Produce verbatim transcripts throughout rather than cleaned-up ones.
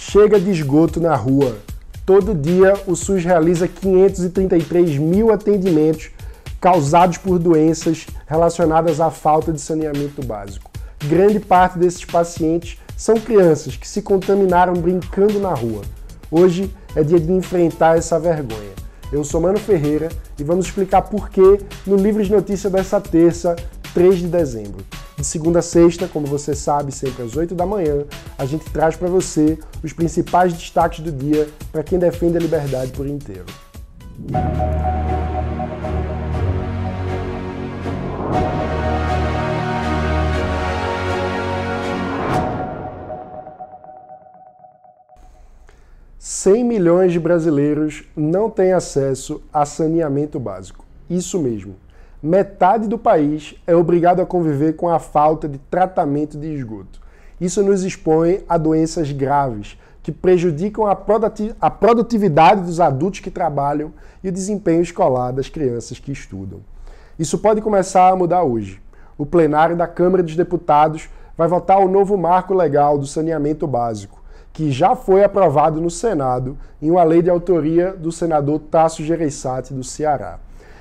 Chega de esgoto na rua. Todo dia o SUS realiza quinhentos e trinta e três mil atendimentos causados por doenças relacionadas à falta de saneamento básico. Grande parte desses pacientes são crianças que se contaminaram brincando na rua. Hoje é dia de enfrentar essa vergonha. Eu sou Mano Ferreira e vamos explicar por quê no Livres Notícia dessa terça, três de dezembro. De segunda a sexta, como você sabe, sempre às oito da manhã, a gente traz para você os principais destaques do dia para quem defende a liberdade por inteiro. cem milhões de brasileiros não têm acesso a saneamento básico. Isso mesmo. Metade do país é obrigado a conviver com a falta de tratamento de esgoto. Isso nos expõe a doenças graves, que prejudicam a produtividade dos adultos que trabalham e o desempenho escolar das crianças que estudam. Isso pode começar a mudar hoje. O plenário da Câmara dos Deputados vai votar o novo marco legal do saneamento básico, que já foi aprovado no Senado em uma lei de autoria do senador Tasso Jereissati, do Ceará.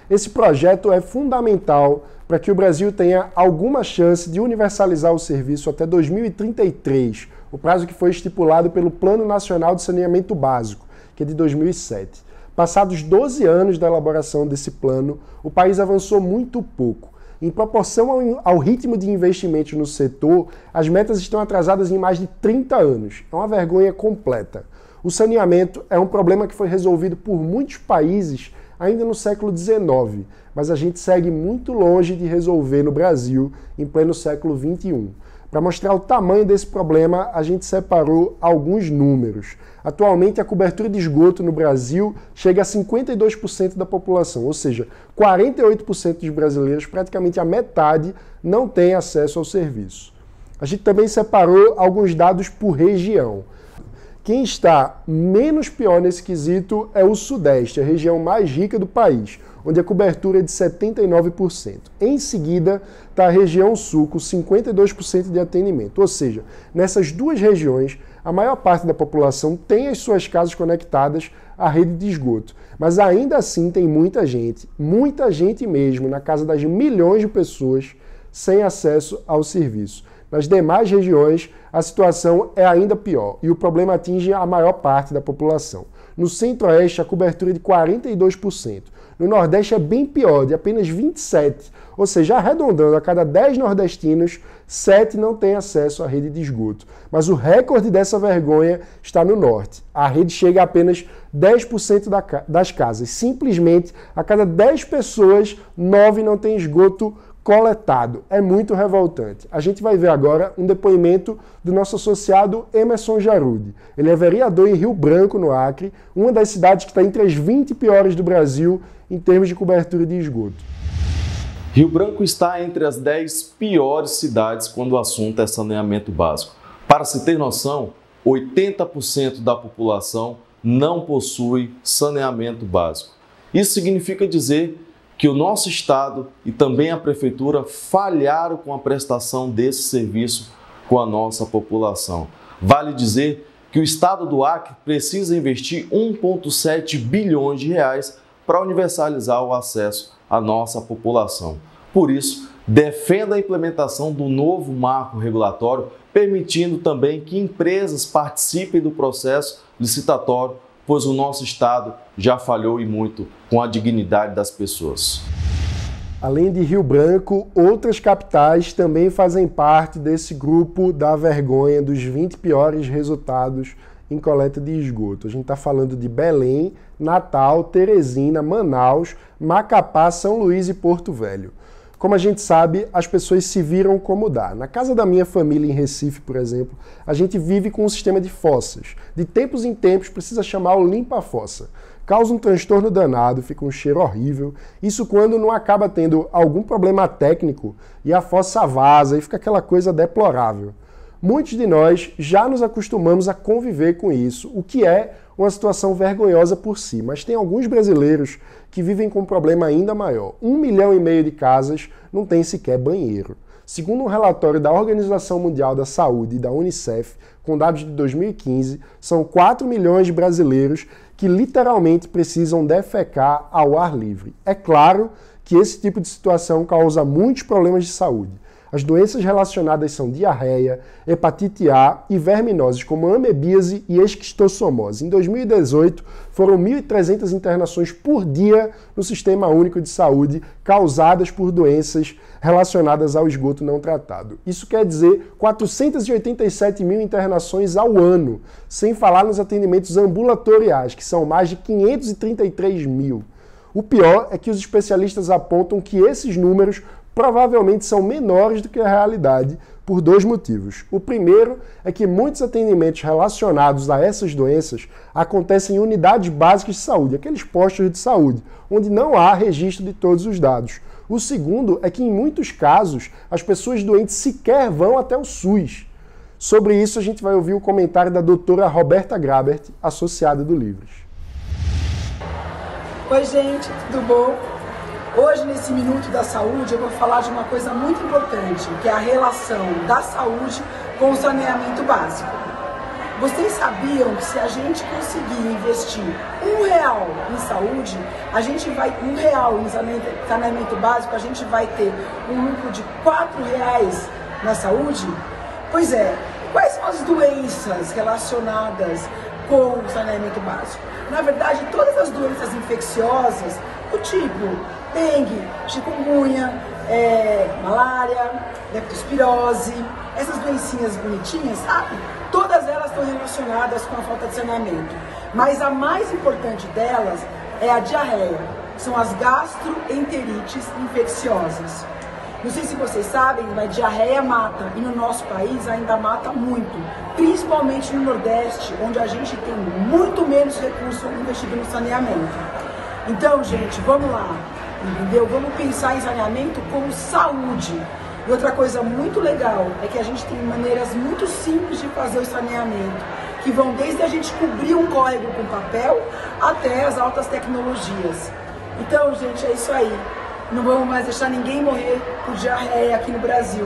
Esse projeto é fundamental para que o Brasil tenha alguma chance de universalizar o serviço até dois mil e trinta e três, o prazo que foi estipulado pelo Plano Nacional de Saneamento Básico, que é de dois mil e sete. Passados doze anos da elaboração desse plano, o país avançou muito pouco. Em proporção ao, ao ritmo de investimentos no setor, as metas estão atrasadas em mais de trinta anos. É uma vergonha completa. O saneamento é um problema que foi resolvido por muitos países ainda no século dezenove, mas a gente segue muito longe de resolver no Brasil em pleno século vinte e um. Para mostrar o tamanho desse problema, a gente separou alguns números. Atualmente, a cobertura de esgoto no Brasil chega a cinquenta e dois por cento da população, ou seja, quarenta e oito por cento dos brasileiros, praticamente a metade, não tem acesso ao serviço. A gente também separou alguns dados por região. Quem está menos pior nesse quesito é o Sudeste, a região mais rica do país, onde a cobertura é de setenta e nove por cento. Em seguida, está a região Sul, com cinquenta e dois por cento de atendimento. Ou seja, nessas duas regiões, a maior parte da população tem as suas casas conectadas à rede de esgoto. Mas ainda assim tem muita gente, muita gente mesmo, na casa das milhões de pessoas, sem acesso ao serviço. Nas demais regiões, a situação é ainda pior e o problema atinge a maior parte da população. No Centro-Oeste, a cobertura é de quarenta e dois por cento. No Nordeste é bem pior, de apenas vinte e sete por cento. Ou seja, arredondando, a cada dez nordestinos, sete não têm acesso à rede de esgoto. Mas o recorde dessa vergonha está no Norte. A rede chega a apenas dez por cento das casas. Simplesmente, a cada dez pessoas, nove não têm esgoto coletado. É muito revoltante. A gente vai ver agora um depoimento do nosso associado Emerson Jarude. Ele é vereador em Rio Branco, no Acre, uma das cidades que está entre as vinte piores do Brasil em termos de cobertura de esgoto. Rio Branco está entre as dez piores cidades quando o assunto é saneamento básico. Para se ter noção, oitenta por cento da população não possui saneamento básico. Isso significa dizer que o nosso Estado e também a Prefeitura falharam com a prestação desse serviço com a nossa população. Vale dizer que o Estado do Acre precisa investir um vírgula sete bilhões de reais para universalizar o acesso à nossa população. Por isso, defenda a implementação do novo marco regulatório, permitindo também que empresas participem do processo licitatório, pois o nosso Estado já falhou e muito com a dignidade das pessoas. Além de Rio Branco, outras capitais também fazem parte desse grupo da vergonha dos vinte piores resultados em coleta de esgoto. A gente está falando de Belém, Natal, Teresina, Manaus, Macapá, São Luís e Porto Velho. Como a gente sabe, as pessoas se viram como dá. Na casa da minha família, em Recife, por exemplo, a gente vive com um sistema de fossas. De tempos em tempos, precisa chamar o limpa-fossa. Causa um transtorno danado, fica um cheiro horrível. Isso quando não acaba tendo algum problema técnico e a fossa vaza e fica aquela coisa deplorável. Muitos de nós já nos acostumamos a conviver com isso, o que é uma situação vergonhosa por si, mas tem alguns brasileiros que vivem com um problema ainda maior. Um milhão e meio de casas não tem sequer banheiro. Segundo um relatório da Organização Mundial da Saúde e da Unicef, com dados de dois mil e quinze, são quatro milhões de brasileiros que literalmente precisam defecar ao ar livre. É claro que esse tipo de situação causa muitos problemas de saúde. As doenças relacionadas são diarreia, hepatite A e verminoses como amebíase e esquistossomose. Em dois mil e dezoito, foram mil e trezentas internações por dia no Sistema Único de Saúde causadas por doenças relacionadas ao esgoto não tratado. Isso quer dizer quatrocentas e oitenta e sete mil internações ao ano, sem falar nos atendimentos ambulatoriais, que são mais de quinhentas e trinta e três mil. O pior é que os especialistas apontam que esses números provavelmente são menores do que a realidade, por dois motivos. O primeiro é que muitos atendimentos relacionados a essas doenças acontecem em unidades básicas de saúde, aqueles postos de saúde, onde não há registro de todos os dados. O segundo é que, em muitos casos, as pessoas doentes sequer vão até o SUS. Sobre isso, a gente vai ouvir o comentário da doutora Roberta Grabert, associada do Livres. Oi, gente, tudo bom? Hoje, nesse Minuto da Saúde, eu vou falar de uma coisa muito importante, que é a relação da saúde com o saneamento básico. Vocês sabiam que se a gente conseguir investir um real em saúde, a gente vai, um real em saneamento básico, a gente vai ter um lucro de quatro reais na saúde? Pois é, quais são as doenças relacionadas com o saneamento básico? Na verdade, todas as doenças infecciosas, o tipo dengue, chikungunya, é, malária, leptospirose, essas doencinhas bonitinhas, sabe? Todas elas estão relacionadas com a falta de saneamento. Mas a mais importante delas é a diarreia, que são as gastroenterites infecciosas. Não sei se vocês sabem, mas diarreia mata, e no nosso país ainda mata muito, principalmente no Nordeste, onde a gente tem muito menos recurso investido no saneamento. Então, gente, vamos lá. Entendeu? Vamos pensar em saneamento como saúde. E outra coisa muito legal é que a gente tem maneiras muito simples de fazer o saneamento, que vão desde a gente cobrir um córrego com papel até as altas tecnologias. Então, gente, é isso aí. Não vamos mais deixar ninguém morrer por diarreia aqui no Brasil.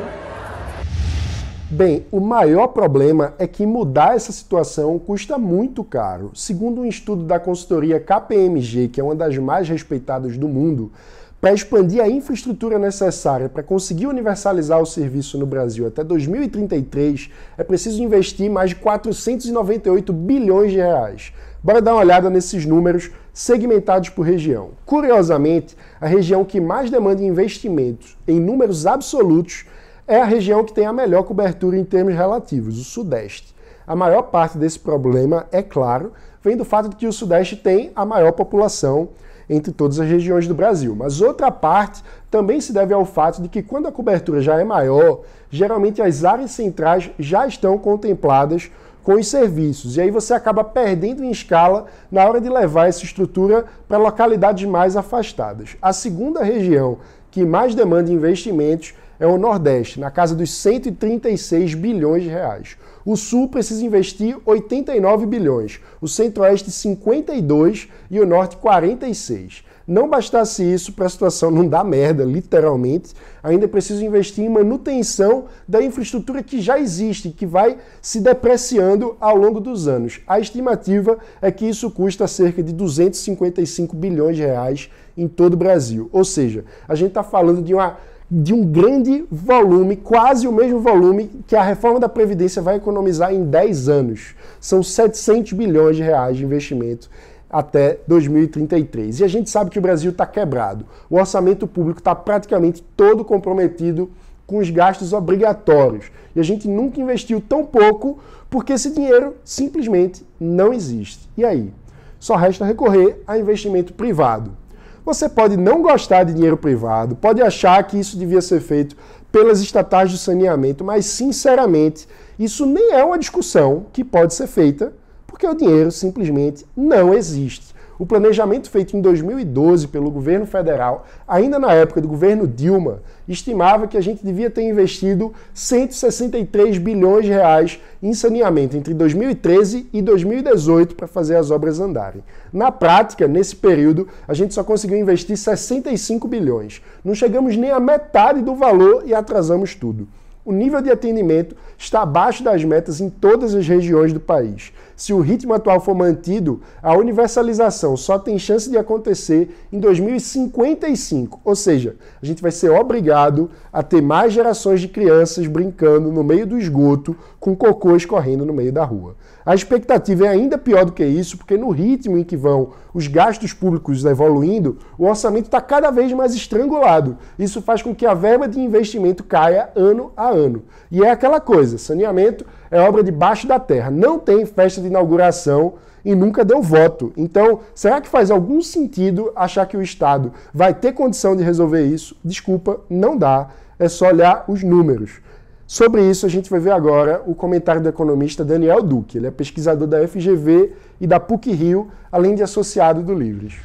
Bem, o maior problema é que mudar essa situação custa muito caro. Segundo um estudo da consultoria K P M G, que é uma das mais respeitadas do mundo, para expandir a infraestrutura necessária para conseguir universalizar o serviço no Brasil até dois mil e trinta e três, é preciso investir mais de quatrocentos e noventa e oito bilhões de reais. Bora dar uma olhada nesses números segmentados por região. Curiosamente, a região que mais demanda investimentos em números absolutos é a região que tem a melhor cobertura em termos relativos, o Sudeste. A maior parte desse problema, é claro, vem do fato de que o Sudeste tem a maior população entre todas as regiões do Brasil. Mas outra parte também se deve ao fato de que, quando a cobertura já é maior, geralmente as áreas centrais já estão contempladas com os serviços, e aí você acaba perdendo em escala na hora de levar essa estrutura para localidades mais afastadas. A segunda região que mais demanda investimentos é o Nordeste, na casa dos cento e trinta e seis bilhões de reais. O Sul precisa investir oitenta e nove bilhões, o Centro-Oeste cinquenta e dois e o Norte quarenta e seis. Não bastasse isso, para a situação não dar merda, literalmente, ainda é preciso investir em manutenção da infraestrutura que já existe, que vai se depreciando ao longo dos anos. A estimativa é que isso custa cerca de duzentos e cinquenta e cinco bilhões de reais em todo o Brasil. Ou seja, a gente está falando de uma de um grande volume, quase o mesmo volume que a reforma da Previdência vai economizar em dez anos. São setecentos bilhões de reais de investimento até dois mil e trinta e três. E a gente sabe que o Brasil está quebrado. O orçamento público está praticamente todo comprometido com os gastos obrigatórios. E a gente nunca investiu tão pouco porque esse dinheiro simplesmente não existe. E aí? Só resta recorrer a investimento privado. Você pode não gostar de dinheiro privado, pode achar que isso devia ser feito pelas estatais de saneamento, mas, sinceramente, isso nem é uma discussão que pode ser feita, porque o dinheiro simplesmente não existe. O planejamento feito em dois mil e doze pelo governo federal, ainda na época do governo Dilma, estimava que a gente devia ter investido cento e sessenta e três bilhões de reais em saneamento entre dois mil e treze e dois mil e dezoito para fazer as obras andarem. Na prática, nesse período, a gente só conseguiu investir sessenta e cinco bilhões. Não chegamos nem à metade do valor e atrasamos tudo. O nível de atendimento está abaixo das metas em todas as regiões do país. Se o ritmo atual for mantido, a universalização só tem chance de acontecer em dois mil e cinquenta e cinco, ou seja, a gente vai ser obrigado a ter mais gerações de crianças brincando no meio do esgoto, com cocô escorrendo no meio da rua. A expectativa é ainda pior do que isso, porque no ritmo em que vão os gastos públicos evoluindo, o orçamento está cada vez mais estrangulado. Isso faz com que a verba de investimento caia ano a ano. E é aquela coisa, saneamento é obra debaixo da terra, não tem festa de inauguração e nunca deu voto. Então, será que faz algum sentido achar que o Estado vai ter condição de resolver isso? Desculpa, não dá, é só olhar os números. Sobre isso, a gente vai ver agora o comentário do economista Daniel Duque. Ele é pesquisador da F G V e da PUC-Rio, além de associado do Livres.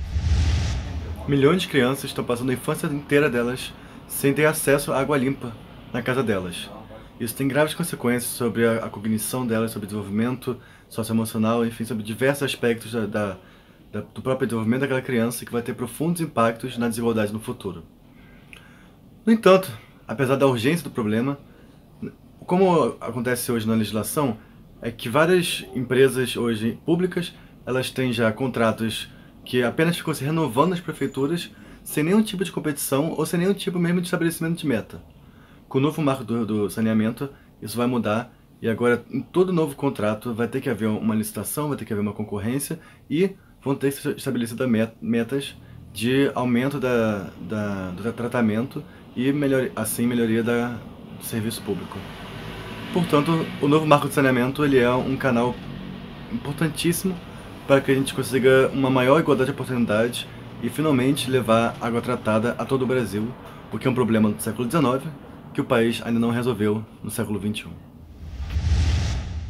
Milhões de crianças estão passando a infância inteira delas sem ter acesso à água limpa na casa delas. Isso tem graves consequências sobre a cognição delas, sobre o desenvolvimento socioemocional, enfim, sobre diversos aspectos da, da, da, do próprio desenvolvimento daquela criança, que vai ter profundos impactos na desigualdade no futuro. No entanto, apesar da urgência do problema, como acontece hoje na legislação, é que várias empresas hoje públicas, elas têm já contratos que apenas ficam se renovando nas prefeituras, sem nenhum tipo de competição ou sem nenhum tipo mesmo de estabelecimento de meta. Com o novo marco do, do saneamento, isso vai mudar, e agora em todo novo contrato vai ter que haver uma licitação, vai ter que haver uma concorrência, e vão ter que ser estabelecidas metas de aumento da, da, do tratamento e melhor, assim melhoria da, do serviço público. Portanto, o novo marco de saneamento ele é um canal importantíssimo para que a gente consiga uma maior igualdade de oportunidades e finalmente levar água tratada a todo o Brasil, o que é um problema do século dezenove que o país ainda não resolveu no século vinte e um.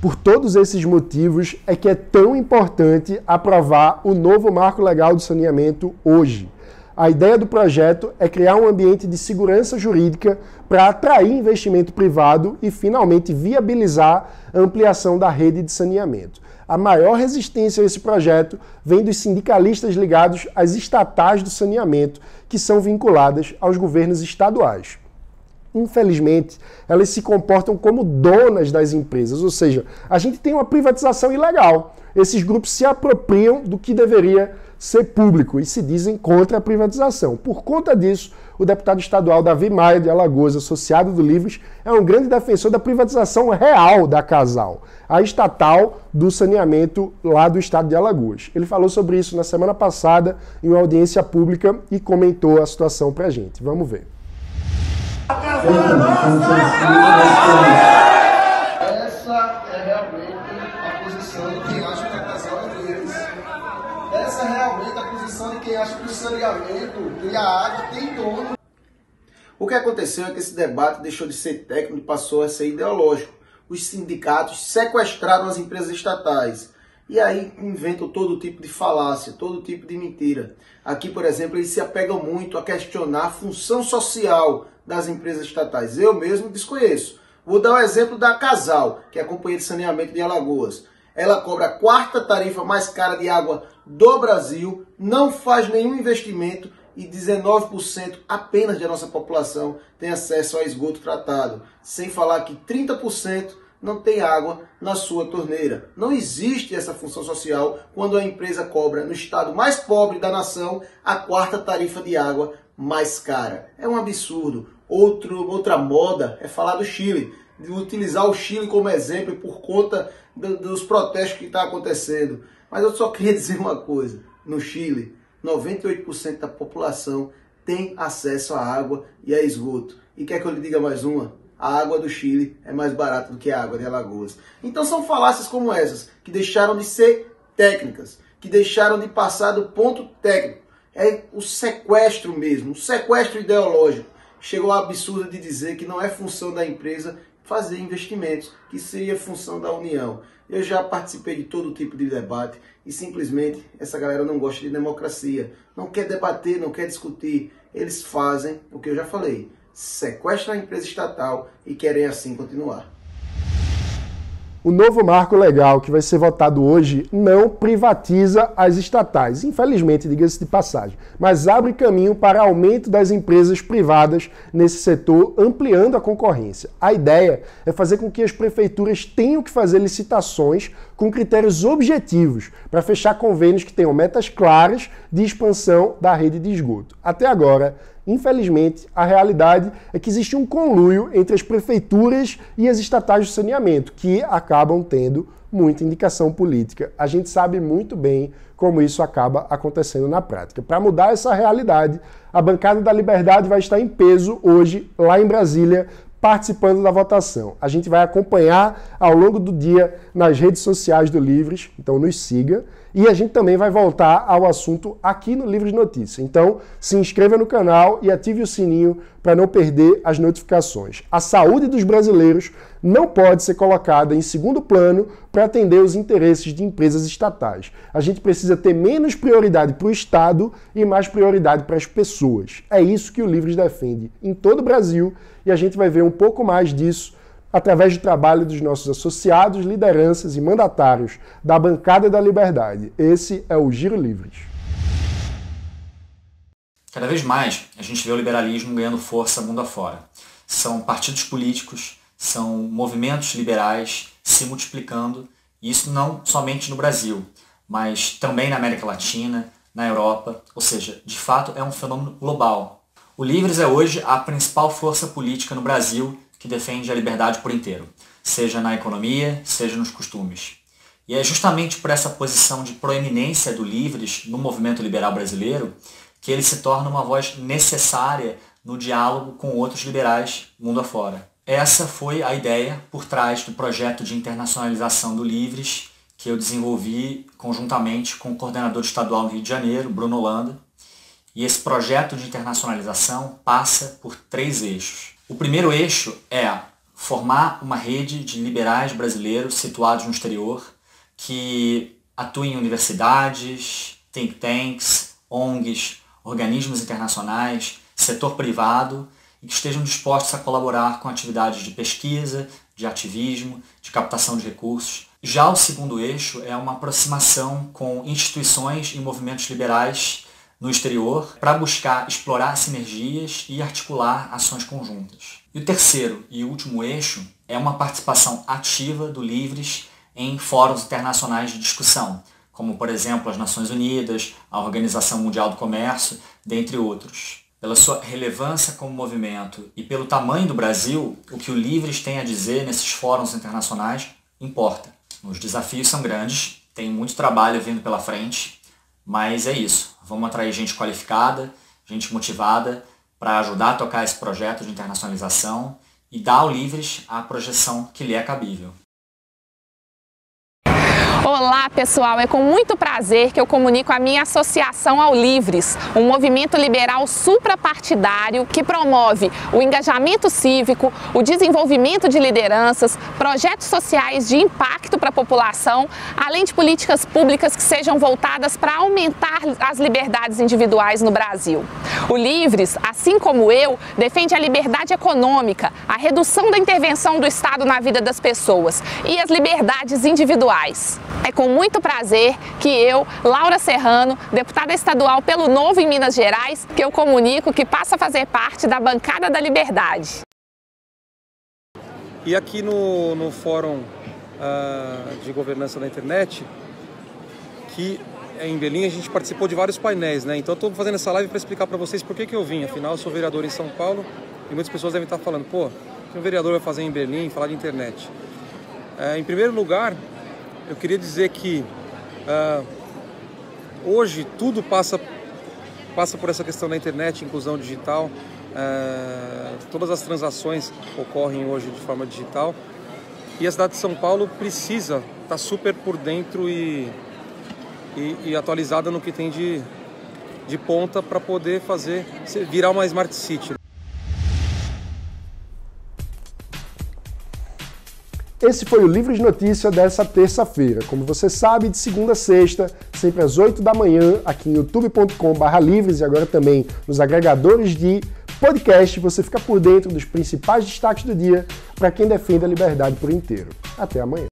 Por todos esses motivos é que é tão importante aprovar o novo marco legal do saneamento hoje. A ideia do projeto é criar um ambiente de segurança jurídica para atrair investimento privado e, finalmente, viabilizar a ampliação da rede de saneamento. A maior resistência a esse projeto vem dos sindicalistas ligados às estatais do saneamento, que são vinculadas aos governos estaduais. Infelizmente, elas se comportam como donas das empresas, ou seja, a gente tem uma privatização ilegal. Esses grupos se apropriam do que deveria ser público e se dizem contra a privatização. Por conta disso, o deputado estadual Davi Maia, de Alagoas, associado do Livres, é um grande defensor da privatização real da Casal, a estatal do saneamento lá do estado de Alagoas. Ele falou sobre isso na semana passada em uma audiência pública e comentou a situação pra gente. Vamos ver. A Casal é nossa! Essa é realmente a posição de quem acha que a Casal é deles. Essa é realmente a posição de quem acha que o saneamento e a água tem dono. O que aconteceu é que esse debate deixou de ser técnico e passou a ser ideológico. Os sindicatos sequestraram as empresas estatais. E aí inventam todo tipo de falácia, todo tipo de mentira. Aqui, por exemplo, eles se apegam muito a questionar a função social das empresas estatais. Eu mesmo desconheço. Vou dar o exemplo da Casal, que é a Companhia de Saneamento de Alagoas. Ela cobra a quarta tarifa mais cara de água do Brasil, não faz nenhum investimento e dezenove por cento apenas da nossa população tem acesso ao esgoto tratado. Sem falar que trinta por cento não tem água na sua torneira. Não existe essa função social quando a empresa cobra no estado mais pobre da nação a quarta tarifa de água mais cara. É um absurdo. Outro, outra moda é falar do Chile, de utilizar o Chile como exemplo por conta do, dos protestos que está acontecendo. Mas eu só queria dizer uma coisa. No Chile, noventa e oito por cento da população tem acesso à água e a esgoto. E quer que eu lhe diga mais uma? A água do Chile é mais barata do que a água de Alagoas. Então são falácias como essas, que deixaram de ser técnicas, que deixaram de passar do ponto técnico. É o sequestro mesmo, o sequestro ideológico. Chegou ao absurdo de dizer que não é função da empresa fazer investimentos, que seria função da União. Eu já participei de todo tipo de debate e simplesmente essa galera não gosta de democracia, não quer debater, não quer discutir. Eles fazem o que eu já falei, sequestram a empresa estatal e querem assim continuar. O novo marco legal que vai ser votado hoje não privatiza as estatais, infelizmente, diga-se de passagem, mas abre caminho para aumento das empresas privadas nesse setor, ampliando a concorrência. A ideia é fazer com que as prefeituras tenham que fazer licitações com critérios objetivos para fechar convênios que tenham metas claras de expansão da rede de esgoto. Até agora, infelizmente, a realidade é que existe um conluio entre as prefeituras e as estatais de saneamento, que acabam tendo muita indicação política. A gente sabe muito bem como isso acaba acontecendo na prática. Para mudar essa realidade, a Bancada da Liberdade vai estar em peso hoje, lá em Brasília, participando da votação. A gente vai acompanhar ao longo do dia nas redes sociais do Livres, então nos siga. E a gente também vai voltar ao assunto aqui no Livres Notícia. Então, se inscreva no canal e ative o sininho para não perder as notificações. A saúde dos brasileiros não pode ser colocada em segundo plano para atender os interesses de empresas estatais. A gente precisa ter menos prioridade para o Estado e mais prioridade para as pessoas. É isso que o Livres defende em todo o Brasil e a gente vai ver um pouco mais disso através do trabalho dos nossos associados, lideranças e mandatários da Bancada da Liberdade. Esse é o Giro Livres. Cada vez mais a gente vê o liberalismo ganhando força mundo afora. São partidos políticos, são movimentos liberais se multiplicando, e isso não somente no Brasil, mas também na América Latina, na Europa, ou seja, de fato é um fenômeno global. O Livres é hoje a principal força política no Brasil que defende a liberdade por inteiro, seja na economia, seja nos costumes. E é justamente por essa posição de proeminência do Livres no movimento liberal brasileiro que ele se torna uma voz necessária no diálogo com outros liberais mundo afora. Essa foi a ideia por trás do projeto de internacionalização do Livres que eu desenvolvi conjuntamente com o coordenador estadual do Rio de Janeiro, Bruno Landa. E esse projeto de internacionalização passa por três eixos. O primeiro eixo é formar uma rede de liberais brasileiros situados no exterior que atuem em universidades, think tanks, O N Gs, organismos internacionais, setor privado e que estejam dispostos a colaborar com atividades de pesquisa, de ativismo, de captação de recursos. Já o segundo eixo é uma aproximação com instituições e movimentos liberais no exterior, para buscar explorar sinergias e articular ações conjuntas. E o terceiro e último eixo é uma participação ativa do Livres em fóruns internacionais de discussão, como, por exemplo, as Nações Unidas, a Organização Mundial do Comércio, dentre outros. Pela sua relevância como movimento e pelo tamanho do Brasil, o que o Livres tem a dizer nesses fóruns internacionais importa. Os desafios são grandes, tem muito trabalho vindo pela frente, mas é isso. Vamos atrair gente qualificada, gente motivada para ajudar a tocar esse projeto de internacionalização e dar ao Livres a projeção que lhe é cabível. Olá pessoal, é com muito prazer que eu comunico a minha associação ao Livres, um movimento liberal suprapartidário que promove o engajamento cívico, o desenvolvimento de lideranças, projetos sociais de impacto para a população, além de políticas públicas que sejam voltadas para aumentar as liberdades individuais no Brasil. O Livres, assim como eu, defende a liberdade econômica, a redução da intervenção do Estado na vida das pessoas e as liberdades individuais. É com muito prazer que eu, Laura Serrano, deputada estadual pelo Novo em Minas Gerais, que eu comunico que passa a fazer parte da Bancada da Liberdade. E aqui no, no Fórum uh, de Governança da Internet, que em Belém, a gente participou de vários painéis, né? Então eu estou fazendo essa live para explicar para vocês por que, que eu vim. Afinal, eu sou vereador em São Paulo e muitas pessoas devem estar falando, pô, o que um vereador vai fazer em Belém, falar de internet? Uh, em primeiro lugar, eu queria dizer que uh, hoje tudo passa, passa por essa questão da internet, inclusão digital. Uh, todas as transações ocorrem hoje de forma digital. E a cidade de São Paulo precisa estar super por dentro e, e, e atualizada no que tem de, de ponta para poder fazer, virar uma Smart City. Esse foi o Livre de Notícia dessa terça-feira. Como você sabe, de segunda a sexta, sempre às oito da manhã, aqui em youtube ponto com barra livres e agora também nos agregadores de podcast, você fica por dentro dos principais destaques do dia para quem defende a liberdade por inteiro. Até amanhã.